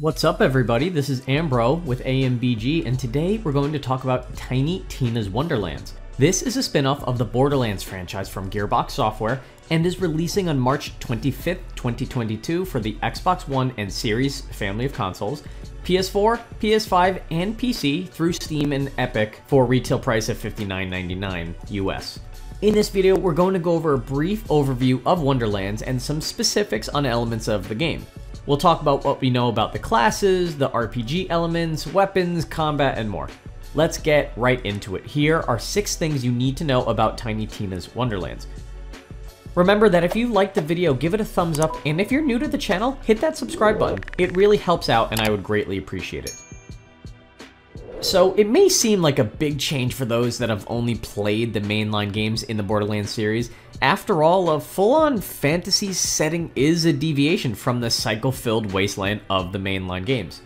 What's up everybody, this is Ambro with AMBG, and today we're going to talk about Tiny Tina's Wonderlands. This is a spin-off of the Borderlands franchise from Gearbox Software and is releasing on March 25th, 2022 for the Xbox One and Series family of consoles, PS4, PS5, and PC through Steam and Epic for retail price at $59.99 US. In this video, we're going to go over a brief overview of Wonderlands and some specifics on elements of the game. We'll talk about what we know about the classes, the RPG elements, weapons, combat, and more. Let's get right into it. Here are 6 things you need to know about Tiny Tina's Wonderlands. Remember that if you liked the video, give it a thumbs up, and if you're new to the channel, hit that subscribe button. It really helps out, and I would greatly appreciate it. So it may seem like a big change for those that have only played the mainline games in the Borderlands series. After all, a full-on fantasy setting is a deviation from the cycle-filled wasteland of the mainline games.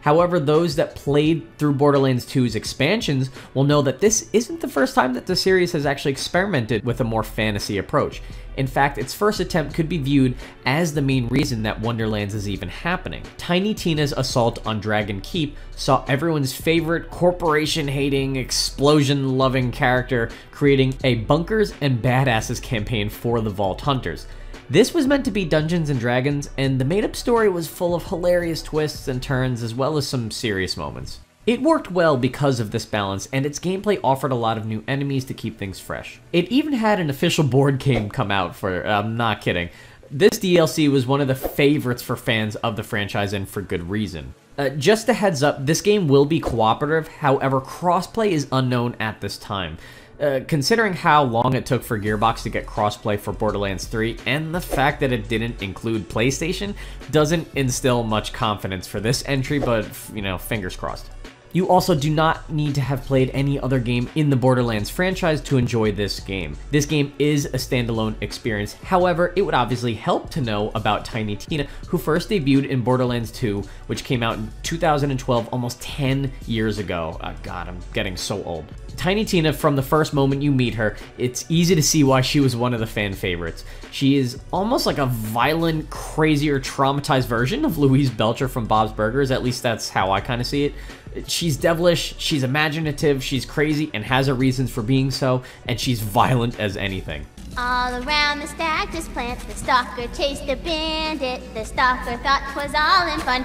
However, those that played through Borderlands 2's expansions will know that this isn't the first time that the series has actually experimented with a more fantasy approach. In fact, its first attempt could be viewed as the main reason that Wonderlands is even happening. Tiny Tina's Assault on Dragon Keep saw everyone's favorite corporation-hating, explosion-loving character creating a bunkers and badasses campaign for the Vault Hunters. This was meant to be Dungeons and Dragons, and the made-up story was full of hilarious twists and turns as well as some serious moments. It worked well because of this balance, and its gameplay offered a lot of new enemies to keep things fresh. It even had an official board game come out for, I'm not kidding. This DLC was one of the favorites for fans of the franchise, and for good reason. Just a heads up, this game will be cooperative, however crossplay is unknown at this time. Considering how long it took for Gearbox to get crossplay for Borderlands 3, and the fact that it didn't include PlayStation, doesn't instill much confidence for this entry, but, you know, fingers crossed. You also do not need to have played any other game in the Borderlands franchise to enjoy this game. This game is a standalone experience, however, it would obviously help to know about Tiny Tina, who first debuted in Borderlands 2, which came out in 2012, almost 10 years ago. Oh, God, I'm getting so old. Tiny Tina, from the first moment you meet her, it's easy to see why she was one of the fan favorites. She is almost like a violent, crazier, traumatized version of Louise Belcher from Bob's Burgers, at least that's how I kind of see it. She's devilish, she's imaginative, she's crazy and has her reasons for being so, and she's violent as anything. All around the stack just plants, the stalker chased the bandit, the stalker thought 'twas all in fun.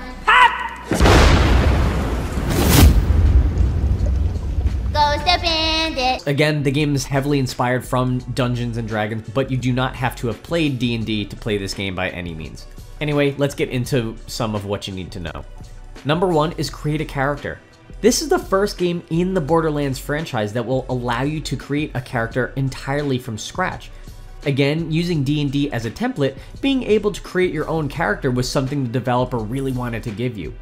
Again, the game is heavily inspired from Dungeons and Dragons, but you do not have to have played D&D to play this game by any means. Anyway, let's get into some of what you need to know. Number 1 is create a character. This is the first game in the Borderlands franchise that will allow you to create a character entirely from scratch. Again, using D&D as a template, being able to create your own character was something the developer really wanted to give you.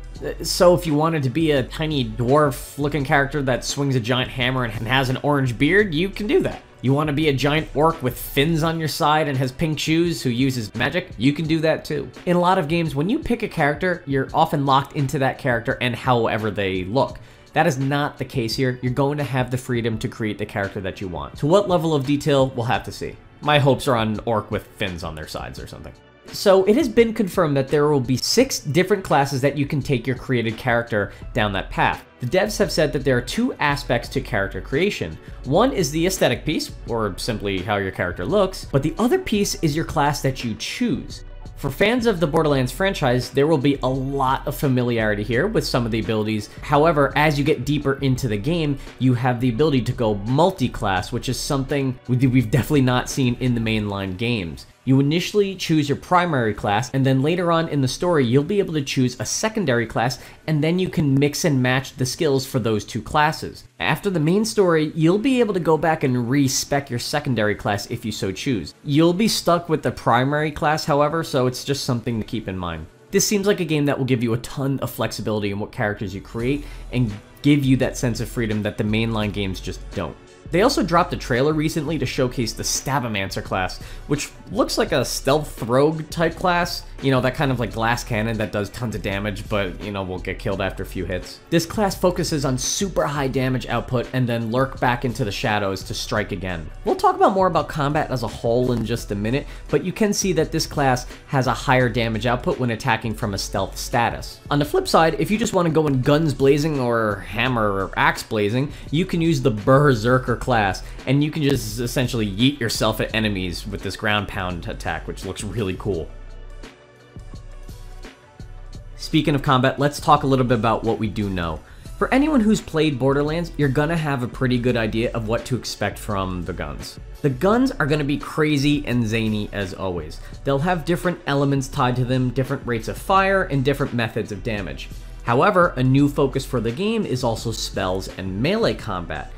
So if you wanted to be a tiny dwarf-looking character that swings a giant hammer and has an orange beard, you can do that. You want to be a giant orc with fins on your side and has pink shoes who uses magic, you can do that too. In a lot of games, when you pick a character, you're often locked into that character and however they look. That is not the case here. You're going to have the freedom to create the character that you want. To what level of detail, we'll have to see. My hopes are on an orc with fins on their sides or something. So it has been confirmed that there will be 6 different classes that you can take your created character down that path. The devs have said that there are 2 aspects to character creation. One is the aesthetic piece, or simply how your character looks, but the other piece is your class that you choose. For fans of the Borderlands franchise, there will be a lot of familiarity here with some of the abilities. However, as you get deeper into the game, you have the ability to go multi-class, which is something we've definitely not seen in the mainline games. You initially choose your primary class, and then later on in the story, you'll be able to choose a secondary class, and then you can mix and match the skills for those 2 classes. After the main story, you'll be able to go back and respec your secondary class if you so choose. You'll be stuck with the primary class, however, so it's just something to keep in mind. This seems like a game that will give you a ton of flexibility in what characters you create and give you that sense of freedom that the mainline games just don't. They also dropped a trailer recently to showcase the Stabomancer class, which looks like a stealth rogue type class. you know, that kind of like glass cannon that does tons of damage, but, you know, will get killed after a few hits. This class focuses on super high damage output and then lurk back into the shadows to strike again. We'll talk about more about combat as a whole in just a minute, but you can see that this class has a higher damage output when attacking from a stealth status. On the flip side, if you just want to go in guns blazing or hammer or axe blazing, you can use the Berserker class, and you can just essentially yeet yourself at enemies with this ground pound attack, which looks really cool. Speaking of combat, let's talk a little bit about what we do know. For anyone who's played Borderlands, you're gonna have a pretty good idea of what to expect from the guns. The guns are gonna be crazy and zany as always. They'll have different elements tied to them, different rates of fire, and different methods of damage. However, a new focus for the game is also spells and melee combat.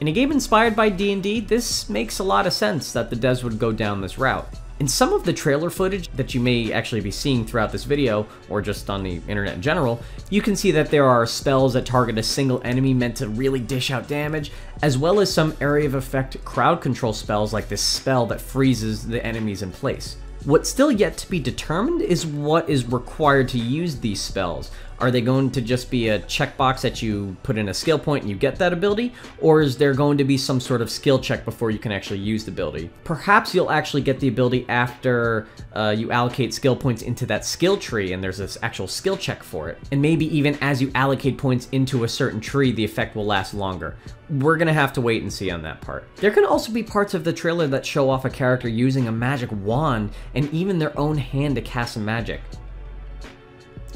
In a game inspired by D&D, this makes a lot of sense that the devs would go down this route. In some of the trailer footage that you may actually be seeing throughout this video, or just on the internet in general, you can see that there are spells that target a single enemy meant to really dish out damage, as well as some area of effect crowd control spells like this spell that freezes the enemies in place. What's still yet to be determined is what is required to use these spells. Are they going to just be a checkbox that you put in a skill point and you get that ability? Or is there going to be some sort of skill check before you can actually use the ability? Perhaps you'll actually get the ability after you allocate skill points into that skill tree and there's this actual skill check for it. And maybe even as you allocate points into a certain tree, the effect will last longer. We're gonna have to wait and see on that part. There can also be parts of the trailer that show off a character using a magic wand and even their own hand to cast some magic.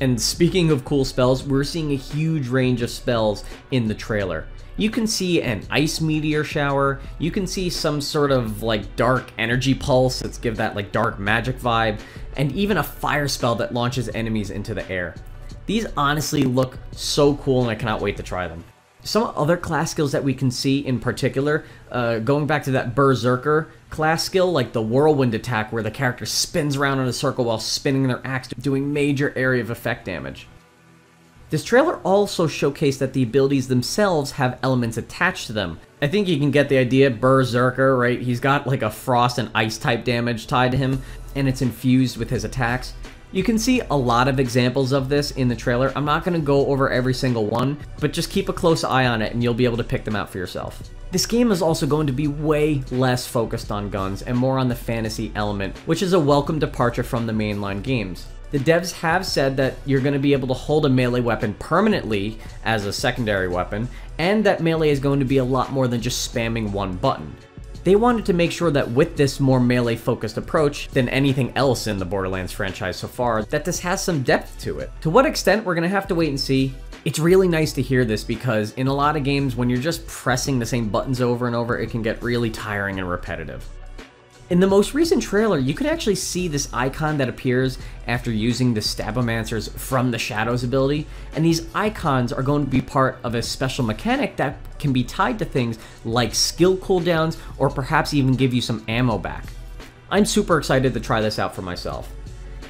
And speaking of cool spells, we're seeing a huge range of spells in the trailer. You can see an ice meteor shower, you can see some sort of like dark energy pulse that's give that like dark magic vibe, and even a fire spell that launches enemies into the air. These honestly look so cool and I cannot wait to try them. Some other class skills that we can see in particular, going back to that Berserker class skill, like the Whirlwind attack where the character spins around in a circle while spinning their axe, doing major area of effect damage. This trailer also showcased that the abilities themselves have elements attached to them. I think you can get the idea, Berserker, right? He's got like a frost and ice type damage tied to him, and it's infused with his attacks. You can see a lot of examples of this in the trailer. I'm not going to go over every single one, but just keep a close eye on it and you'll be able to pick them out for yourself. This game is also going to be way less focused on guns and more on the fantasy element, which is a welcome departure from the mainline games. The devs have said that you're going to be able to hold a melee weapon permanently as a secondary weapon, and that melee is going to be a lot more than just spamming one button. They wanted to make sure that with this more melee-focused approach than anything else in the Borderlands franchise so far, that this has some depth to it. To what extent, we're gonna have to wait and see. It's really nice to hear this because in a lot of games, when you're just pressing the same buttons over and over, it can get really tiring and repetitive. In the most recent trailer, you can actually see this icon that appears after using the Stabomancers from the Shadows ability, and these icons are going to be part of a special mechanic that can be tied to things like skill cooldowns or perhaps even give you some ammo back. I'm super excited to try this out for myself.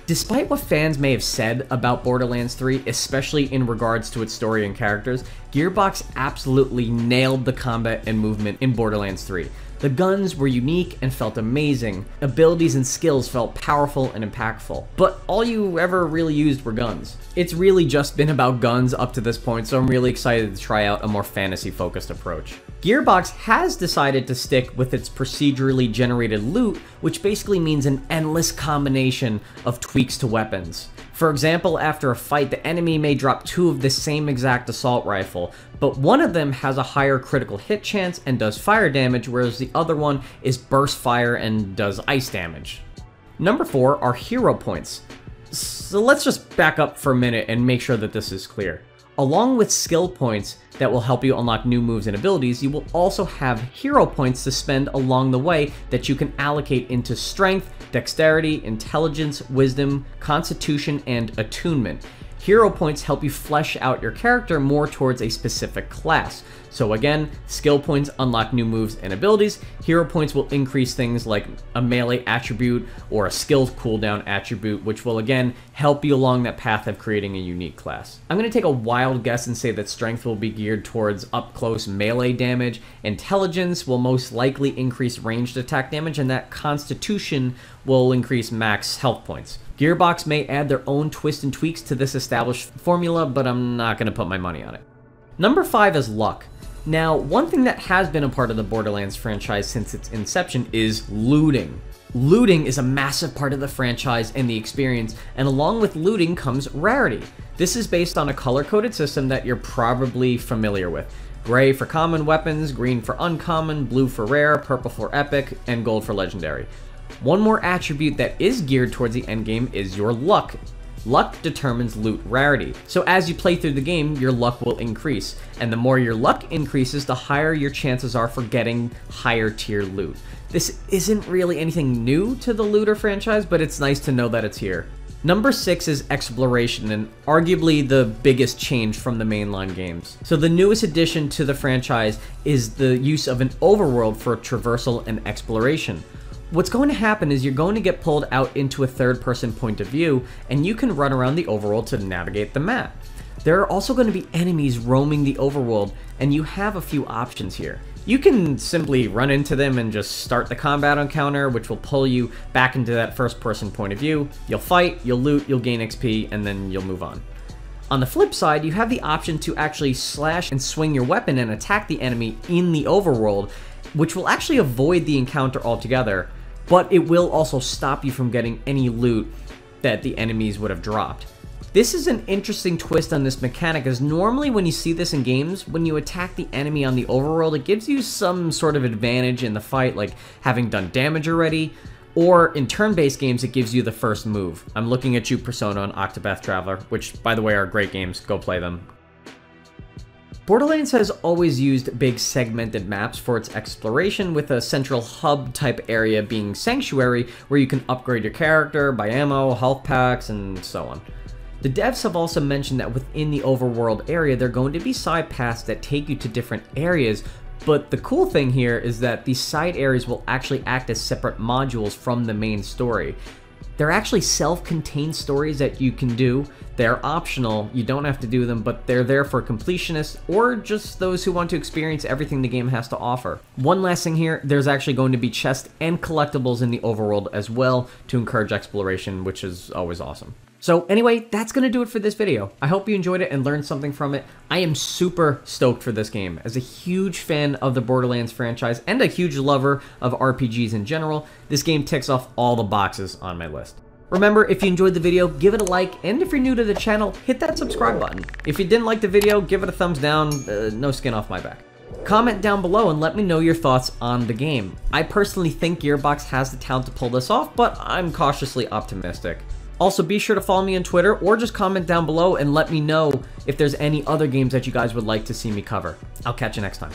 Despite what fans may have said about Borderlands 3, especially in regards to its story and characters, Gearbox absolutely nailed the combat and movement in Borderlands 3. The guns were unique and felt amazing. Abilities and skills felt powerful and impactful. But all you ever really used were guns. It's really just been about guns up to this point, so I'm really excited to try out a more fantasy-focused approach. Gearbox has decided to stick with its procedurally generated loot, which basically means an endless combination of tweaks to weapons. For example, after a fight, the enemy may drop two of the same exact assault rifle, but one of them has a higher critical hit chance and does fire damage, whereas the other one is burst fire and does ice damage. Number 4 are hero points. So let's just back up for a minute and make sure that this is clear. Along with skill points that will help you unlock new moves and abilities, you will also have hero points to spend along the way that you can allocate into strength, dexterity, intelligence, wisdom, constitution, and attunement. Hero points help you flesh out your character more towards a specific class. So again, skill points unlock new moves and abilities. Hero points will increase things like a melee attribute or a skill cooldown attribute, which will again help you along that path of creating a unique class. I'm going to take a wild guess and say that strength will be geared towards up-close melee damage, intelligence will most likely increase ranged attack damage, and that constitution will increase max health points. Gearbox may add their own twists and tweaks to this established formula, but I'm not going to put my money on it. Number 5 is luck. Now, one thing that has been a part of the Borderlands franchise since its inception is looting. Looting is a massive part of the franchise and the experience, and along with looting comes rarity. This is based on a color-coded system that you're probably familiar with. Gray for common weapons, green for uncommon, blue for rare, purple for epic, and gold for legendary. One more attribute that is geared towards the endgame is your luck. Luck determines loot rarity, so as you play through the game, your luck will increase, and the more your luck increases, the higher your chances are for getting higher tier loot. This isn't really anything new to the looter franchise, but it's nice to know that it's here. Number 6 is exploration, and arguably the biggest change from the mainline games. So the newest addition to the franchise is the use of an overworld for traversal and exploration. What's going to happen is you're going to get pulled out into a third-person point of view, and you can run around the overworld to navigate the map. There are also going to be enemies roaming the overworld, and you have a few options here. You can simply run into them and just start the combat encounter, which will pull you back into that first-person point of view. You'll fight, you'll loot, you'll gain XP, and then you'll move on. On the flip side, you have the option to actually slash and swing your weapon and attack the enemy in the overworld, which will actually avoid the encounter altogether, but it will also stop you from getting any loot that the enemies would have dropped. This is an interesting twist on this mechanic, as normally when you see this in games, when you attack the enemy on the overworld, it gives you some sort of advantage in the fight, like having done damage already, or in turn-based games, it gives you the first move. I'm looking at you, Persona and Octopath Traveler, which, by the way, are great games. Go play them. Borderlands has always used big segmented maps for its exploration, with a central hub type area being Sanctuary, where you can upgrade your character, buy ammo, health packs, and so on. The devs have also mentioned that within the overworld area, there are going to be side paths that take you to different areas, but the cool thing here is that these side areas will actually act as separate modules from the main story. They're actually self-contained stories that you can do. They're optional, you don't have to do them, but they're there for completionists or just those who want to experience everything the game has to offer. One last thing here, there's actually going to be chests and collectibles in the overworld as well to encourage exploration, which is always awesome. So anyway, that's going to do it for this video. I hope you enjoyed it and learned something from it. I am super stoked for this game. As a huge fan of the Borderlands franchise and a huge lover of RPGs in general, this game ticks off all the boxes on my list. Remember, if you enjoyed the video, give it a like, and if you're new to the channel, hit that subscribe button. If you didn't like the video, give it a thumbs down, no skin off my back. Comment down below and let me know your thoughts on the game. I personally think Gearbox has the talent to pull this off, but I'm cautiously optimistic. Also, be sure to follow me on Twitter or just comment down below and let me know if there's any other games that you guys would like to see me cover. I'll catch you next time.